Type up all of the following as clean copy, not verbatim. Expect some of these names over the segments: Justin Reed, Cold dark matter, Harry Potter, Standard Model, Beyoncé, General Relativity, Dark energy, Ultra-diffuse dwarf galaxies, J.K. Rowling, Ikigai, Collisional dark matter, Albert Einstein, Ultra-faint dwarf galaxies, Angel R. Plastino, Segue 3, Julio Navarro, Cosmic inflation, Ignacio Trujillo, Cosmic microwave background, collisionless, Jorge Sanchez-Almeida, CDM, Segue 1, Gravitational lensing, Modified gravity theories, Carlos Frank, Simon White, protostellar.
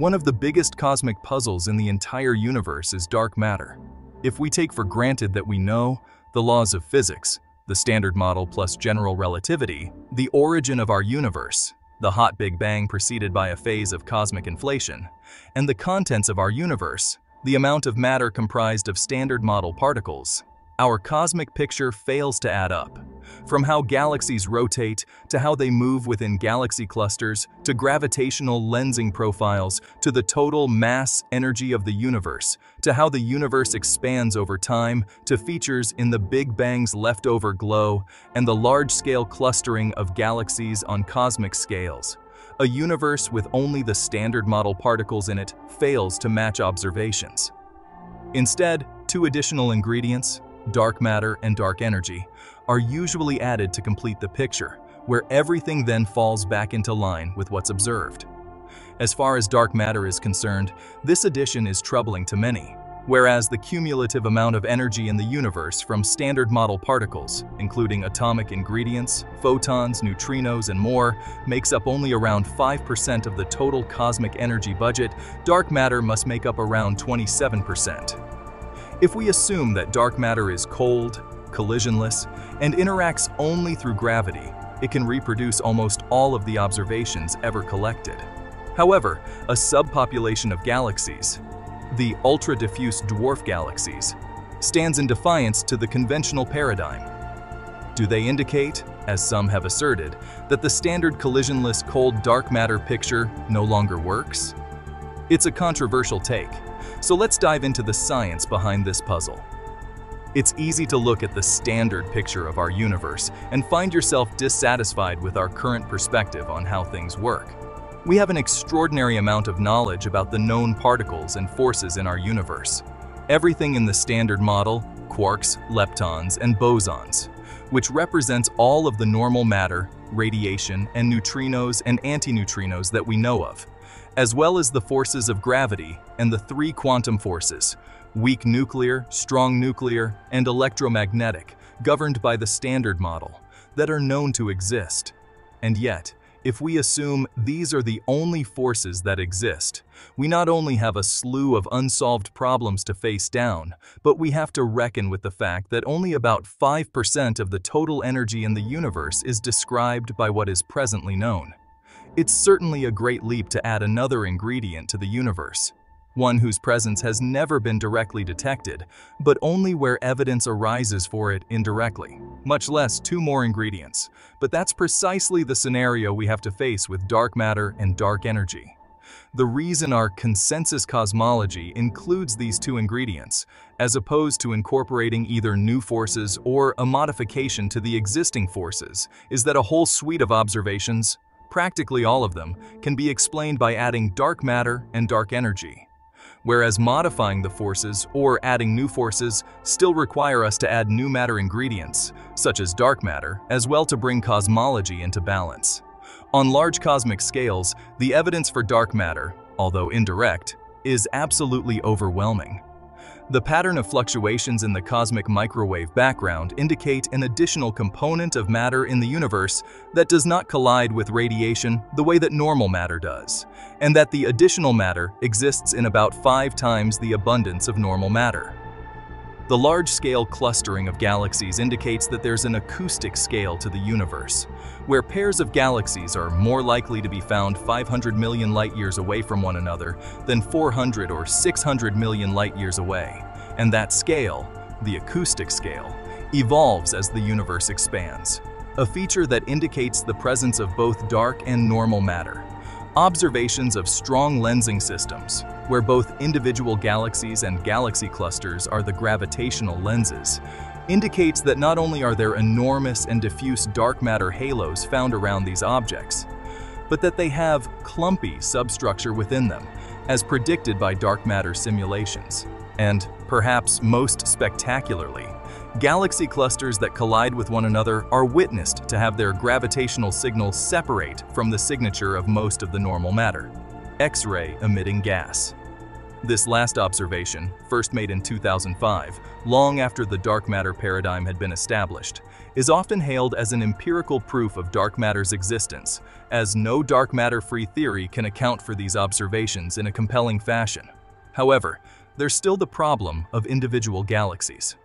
One of the biggest cosmic puzzles in the entire universe is dark matter. If we take for granted that we know the laws of physics, the Standard Model plus General Relativity, the origin of our universe, the hot Big Bang preceded by a phase of cosmic inflation, and the contents of our universe, the amount of matter comprised of Standard Model particles, our cosmic picture fails to add up. From how galaxies rotate, to how they move within galaxy clusters, to gravitational lensing profiles, to the total mass energy of the universe, to how the universe expands over time, to features in the Big Bang's leftover glow, and the large-scale clustering of galaxies on cosmic scales. A universe with only the Standard Model particles in it fails to match observations. Instead, two additional ingredients, dark matter and dark energy, are usually added to complete the picture, where everything then falls back into line with what's observed. As far as dark matter is concerned, this addition is troubling to many, whereas the cumulative amount of energy in the universe from Standard Model particles, including atomic ingredients, photons, neutrinos, and more, makes up only around 5% of the total cosmic energy budget, dark matter must make up around 27%. If we assume that dark matter is cold, collisionless, and interacts only through gravity, it can reproduce almost all of the observations ever collected. However, a subpopulation of galaxies, the ultra-diffuse dwarf galaxies, stands in defiance to the conventional paradigm. Do they indicate, as some have asserted, that the standard collisionless cold dark matter picture no longer works? It's a controversial take, so let's dive into the science behind this puzzle. It's easy to look at the standard picture of our universe and find yourself dissatisfied with our current perspective on how things work. We have an extraordinary amount of knowledge about the known particles and forces in our universe. Everything in the Standard Model, quarks, leptons, and bosons, which represents all of the normal matter, radiation, and neutrinos and antineutrinos that we know of, as well as the forces of gravity and the three quantum forces, weak nuclear, strong nuclear, and electromagnetic, governed by the Standard Model, that are known to exist. And yet, if we assume these are the only forces that exist, we not only have a slew of unsolved problems to face down, but we have to reckon with the fact that only about 5% of the total energy in the universe is described by what is presently known. It's certainly a great leap to add another ingredient to the universe, one whose presence has never been directly detected, but only where evidence arises for it indirectly, much less two more ingredients. But that's precisely the scenario we have to face with dark matter and dark energy. The reason our consensus cosmology includes these two ingredients, as opposed to incorporating either new forces or a modification to the existing forces, is that a whole suite of observations, practically all of them, can be explained by adding dark matter and dark energy, whereas modifying the forces or adding new forces still require us to add new matter ingredients, such as dark matter, as well to bring cosmology into balance. On large cosmic scales, the evidence for dark matter, although indirect, is absolutely overwhelming. The pattern of fluctuations in the cosmic microwave background indicate an additional component of matter in the universe that does not collide with radiation the way that normal matter does, and that the additional matter exists in about 5 times the abundance of normal matter. The large-scale clustering of galaxies indicates that there's an acoustic scale to the universe, where pairs of galaxies are more likely to be found 500 million light-years away from one another than 400 or 600 million light-years away, and that scale, the acoustic scale, evolves as the universe expands, a feature that indicates the presence of both dark and normal matter. Observations of strong lensing systems, where both individual galaxies and galaxy clusters are the gravitational lenses, indicates that not only are there enormous and diffuse dark matter halos found around these objects, but that they have clumpy substructure within them, as predicted by dark matter simulations. And, perhaps most spectacularly, galaxy clusters that collide with one another are witnessed to have their gravitational signals separate from the signature of most of the normal matter, X-ray emitting gas. This last observation, first made in 2005, long after the dark matter paradigm had been established, is often hailed as an empirical proof of dark matter's existence, as no dark matter-free theory can account for these observations in a compelling fashion. However, there's still the problem of individual galaxies.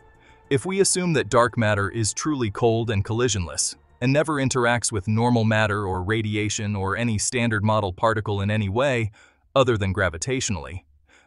If we assume that dark matter is truly cold and collisionless, and never interacts with normal matter or radiation or any standard model particle in any way, other than gravitationally,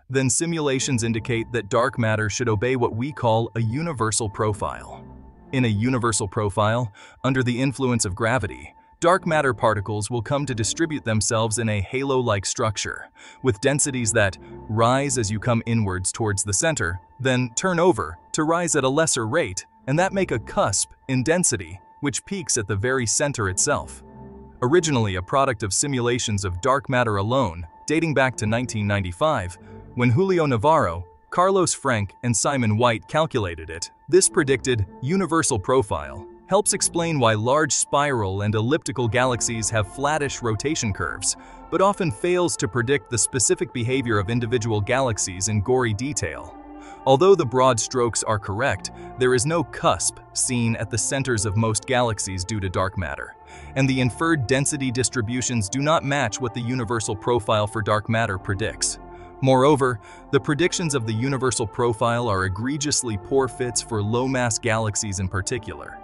then simulations indicate that dark matter should obey what we call a universal profile. In a universal profile, under the influence of gravity, dark matter particles will come to distribute themselves in a halo-like structure, with densities that rise as you come inwards towards the center, then turn over to rise at a lesser rate, and that make a cusp in density, which peaks at the very center itself. Originally a product of simulations of dark matter alone, dating back to 1995, when Julio Navarro, Carlos Frank, and Simon White calculated it, this predicted universal profile helps explain why large spiral and elliptical galaxies have flattish rotation curves, but often fails to predict the specific behavior of individual galaxies in gory detail. Although the broad strokes are correct, there is no cusp seen at the centers of most galaxies due to dark matter, and the inferred density distributions do not match what the universal profile for dark matter predicts. Moreover, the predictions of the universal profile are egregiously poor fits for low-mass galaxies in particular.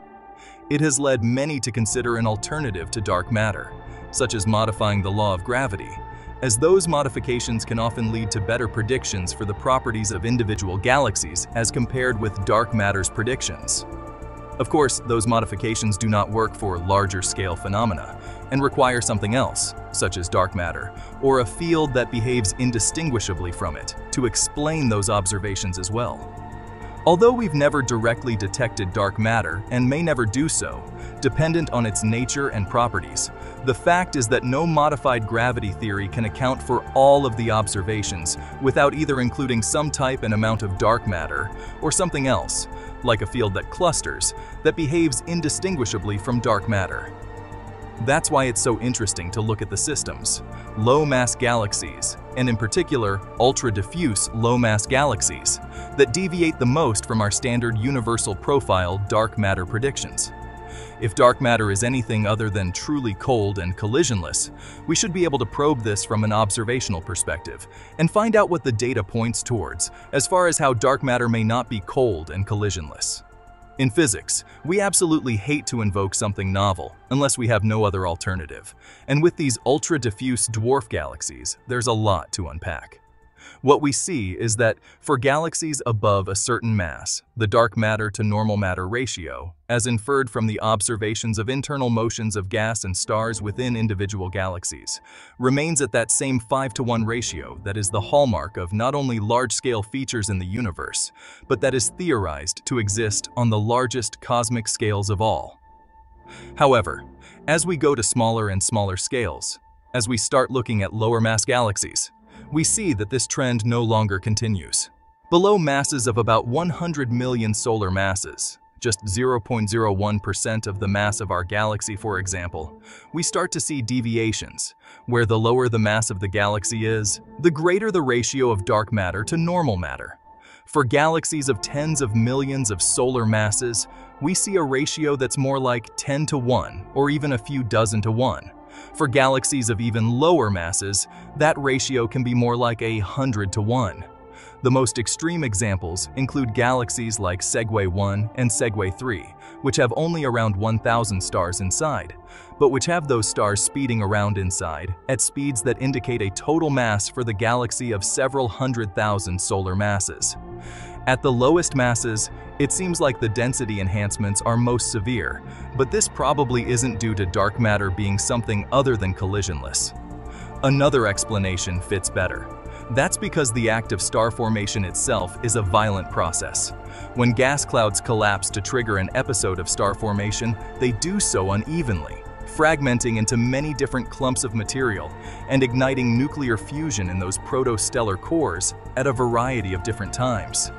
It has led many to consider an alternative to dark matter, such as modifying the law of gravity, as those modifications can often lead to better predictions for the properties of individual galaxies as compared with dark matter's predictions. Of course, those modifications do not work for larger-scale phenomena and require something else, such as dark matter, or a field that behaves indistinguishably from it, to explain those observations as well. Although we've never directly detected dark matter, and may never do so, dependent on its nature and properties, the fact is that no modified gravity theory can account for all of the observations without either including some type and amount of dark matter, or something else, like a field that clusters, that behaves indistinguishably from dark matter. That's why it's so interesting to look at the systems, low-mass galaxies, and in particular, ultra-diffuse low-mass galaxies, that deviate the most from our standard universal profile dark matter predictions. If dark matter is anything other than truly cold and collisionless, we should be able to probe this from an observational perspective and find out what the data points towards as far as how dark matter may not be cold and collisionless. In physics, we absolutely hate to invoke something novel unless we have no other alternative, and with these ultra-diffuse dwarf galaxies, there's a lot to unpack. What we see is that, for galaxies above a certain mass, the dark matter to normal matter ratio, as inferred from the observations of internal motions of gas and stars within individual galaxies, remains at that same 5-to-1 ratio that is the hallmark of not only large-scale features in the universe, but that is theorized to exist on the largest cosmic scales of all. However, as we go to smaller and smaller scales, as we start looking at lower-mass galaxies, we see that this trend no longer continues. Below masses of about 100 million solar masses, just 0.01% of the mass of our galaxy, for example, we start to see deviations, where the lower the mass of the galaxy is, the greater the ratio of dark matter to normal matter. For galaxies of tens of millions of solar masses, we see a ratio that's more like 10 to 1 or even a few dozen to 1. For galaxies of even lower masses, that ratio can be more like 100 to 1. The most extreme examples include galaxies like Segue 1 and Segue 3, which have only around 1,000 stars inside, but which have those stars speeding around inside at speeds that indicate a total mass for the galaxy of several 100,000 solar masses. At the lowest masses, it seems like the density enhancements are most severe, but this probably isn't due to dark matter being something other than collisionless. Another explanation fits better. That's because the act of star formation itself is a violent process. When gas clouds collapse to trigger an episode of star formation, they do so unevenly, fragmenting into many different clumps of material and igniting nuclear fusion in those protostellar cores at a variety of different times.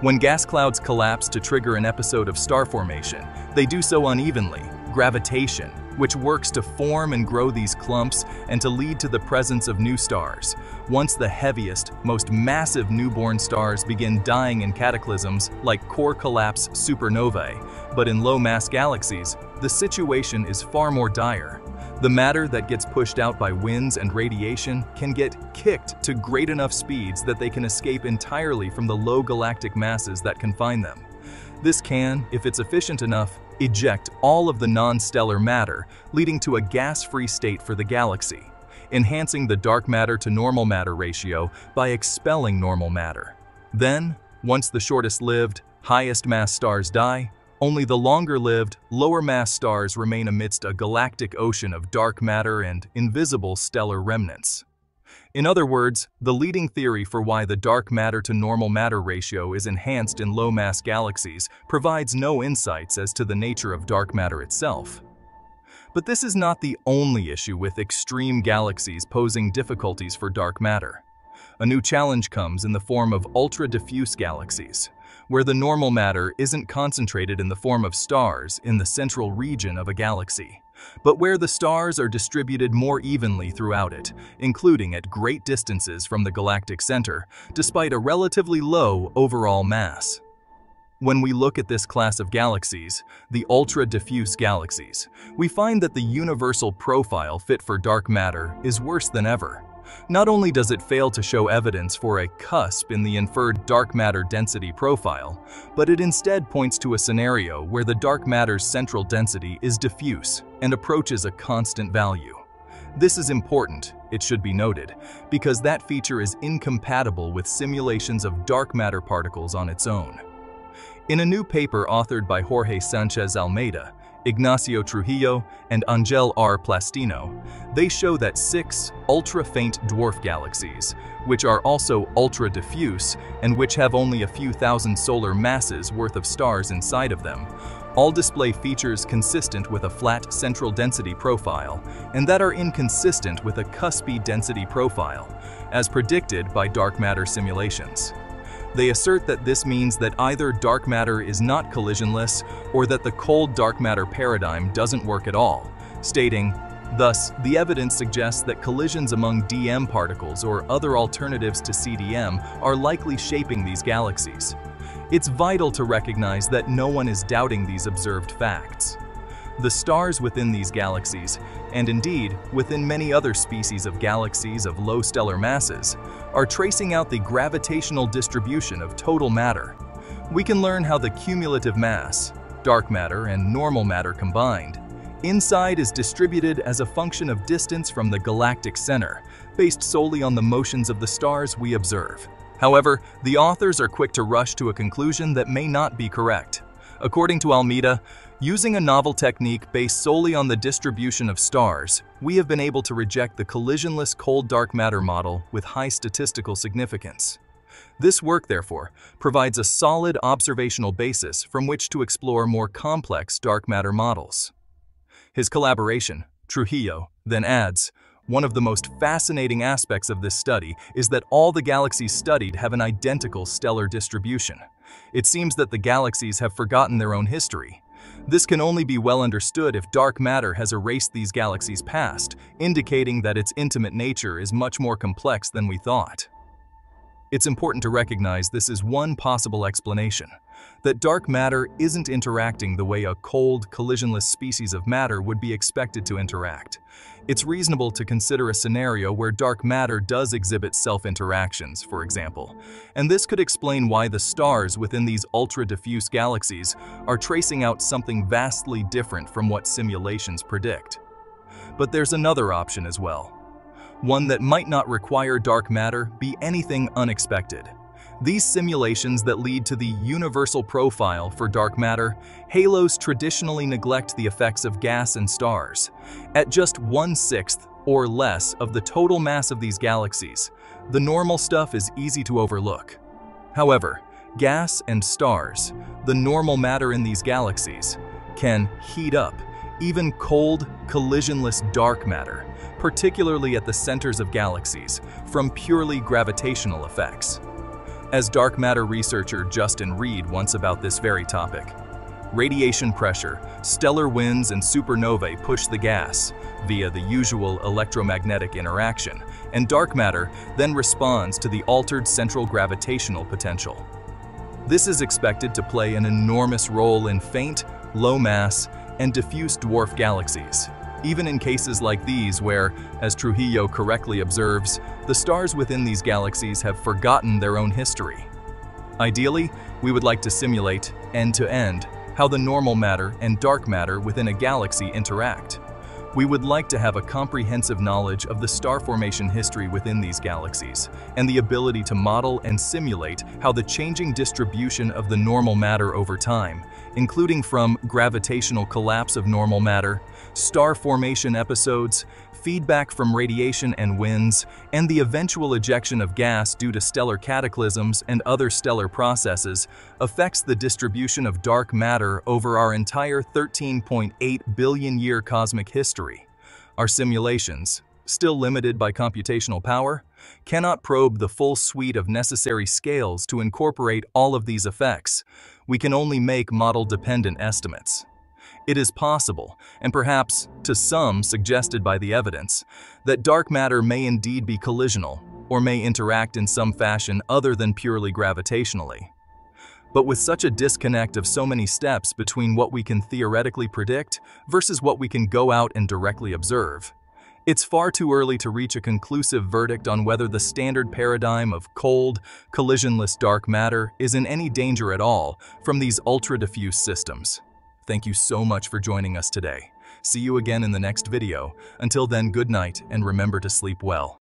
When gas clouds collapse to trigger an episode of star formation, they do so unevenly, gravitation, which works to form and grow these clumps and to lead to the presence of new stars. Once the heaviest, most massive newborn stars begin dying in cataclysms like core collapse supernovae, but in low-mass galaxies, the situation is far more dire. The matter that gets pushed out by winds and radiation can get kicked to great enough speeds that they can escape entirely from the low galactic masses that confine them. This can, if it's efficient enough, eject all of the non-stellar matter, leading to a gas-free state for the galaxy, enhancing the dark matter to normal matter ratio by expelling normal matter. Then, once the shortest-lived, highest-mass stars die, only the longer-lived, lower-mass stars remain amidst a galactic ocean of dark matter and invisible stellar remnants. In other words, the leading theory for why the dark matter to normal matter ratio is enhanced in low-mass galaxies provides no insights as to the nature of dark matter itself. But this is not the only issue with extreme galaxies posing difficulties for dark matter. A new challenge comes in the form of ultra-diffuse galaxies, where the normal matter isn't concentrated in the form of stars in the central region of a galaxy, but where the stars are distributed more evenly throughout it, including at great distances from the galactic center, despite a relatively low overall mass. When we look at this class of galaxies, the ultra-diffuse galaxies, we find that the universal profile fit for dark matter is worse than ever. Not only does it fail to show evidence for a cusp in the inferred dark matter density profile, but it instead points to a scenario where the dark matter's central density is diffuse and approaches a constant value. This is important, it should be noted, because that feature is incompatible with simulations of dark matter particles on its own. In a new paper authored by Jorge Sanchez-Almeida, Ignacio Trujillo, and Angel R. Plastino, they show that 6 ultra-faint dwarf galaxies, which are also ultra-diffuse and which have only a few thousand solar masses worth of stars inside of them, all display features consistent with a flat central density profile and that are inconsistent with a cuspy density profile, as predicted by dark matter simulations. They assert that this means that either dark matter is not collisionless or that the cold dark matter paradigm doesn't work at all, stating, "Thus, the evidence suggests that collisions among DM particles or other alternatives to CDM are likely shaping these galaxies." It's vital to recognize that no one is doubting these observed facts. The stars within these galaxies, and indeed within many other species of galaxies of low stellar masses, are tracing out the gravitational distribution of total matter. We can learn how the cumulative mass, dark matter and normal matter combined, inside is distributed as a function of distance from the galactic center, based solely on the motions of the stars we observe. However, the authors are quick to rush to a conclusion that may not be correct. According to Almeida, using a novel technique based solely on the distribution of stars, we have been able to reject the collisionless cold dark matter model with high statistical significance. This work, therefore, provides a solid observational basis from which to explore more complex dark matter models. His collaboration, Trujillo, then adds, "One of the most fascinating aspects of this study is that all the galaxies studied have an identical stellar distribution. It seems that the galaxies have forgotten their own history. This can only be well understood if dark matter has erased these galaxies' past, indicating that its intimate nature is much more complex than we thought." It's important to recognize this is one possible explanation, that dark matter isn't interacting the way a cold, collisionless species of matter would be expected to interact. It's reasonable to consider a scenario where dark matter does exhibit self-interactions, for example, and this could explain why the stars within these ultra-diffuse galaxies are tracing out something vastly different from what simulations predict. But there's another option as well. One that might not require dark matter be anything unexpected. These simulations that lead to the universal profile for dark matter, halos traditionally neglect the effects of gas and stars. At just 1/6 or less of the total mass of these galaxies, the normal stuff is easy to overlook. However, gas and stars, the normal matter in these galaxies, can heat up even cold, collisionless dark matter, particularly at the centers of galaxies, from purely gravitational effects. As dark matter researcher Justin Reed once about this very topic, Radiation pressure, stellar winds, and supernovae push the gas, via the usual electromagnetic interaction, and dark matter then responds to the altered central gravitational potential. This is expected to play an enormous role in faint, low-mass, and diffuse dwarf galaxies, even in cases like these where, as Trujillo correctly observes, the stars within these galaxies have forgotten their own history. Ideally, we would like to simulate, end-to-end, how the normal matter and dark matter within a galaxy interact. We would like to have a comprehensive knowledge of the star formation history within these galaxies, and the ability to model and simulate how the changing distribution of the normal matter over time, including from gravitational collapse of normal matter, star formation episodes, feedback from radiation and winds, and the eventual ejection of gas due to stellar cataclysms and other stellar processes affects the distribution of dark matter over our entire 13.8 billion-year cosmic history. Our simulations, still limited by computational power, cannot probe the full suite of necessary scales to incorporate all of these effects. We can only make model-dependent estimates. It is possible, and perhaps, to some suggested by the evidence, that dark matter may indeed be collisional, or may interact in some fashion other than purely gravitationally. But with such a disconnect of so many steps between what we can theoretically predict versus what we can go out and directly observe, it's far too early to reach a conclusive verdict on whether the standard paradigm of cold, collisionless dark matter is in any danger at all from these ultra-diffuse systems. Thank you so much for joining us today. See you again in the next video. Until then, good night and remember to sleep well.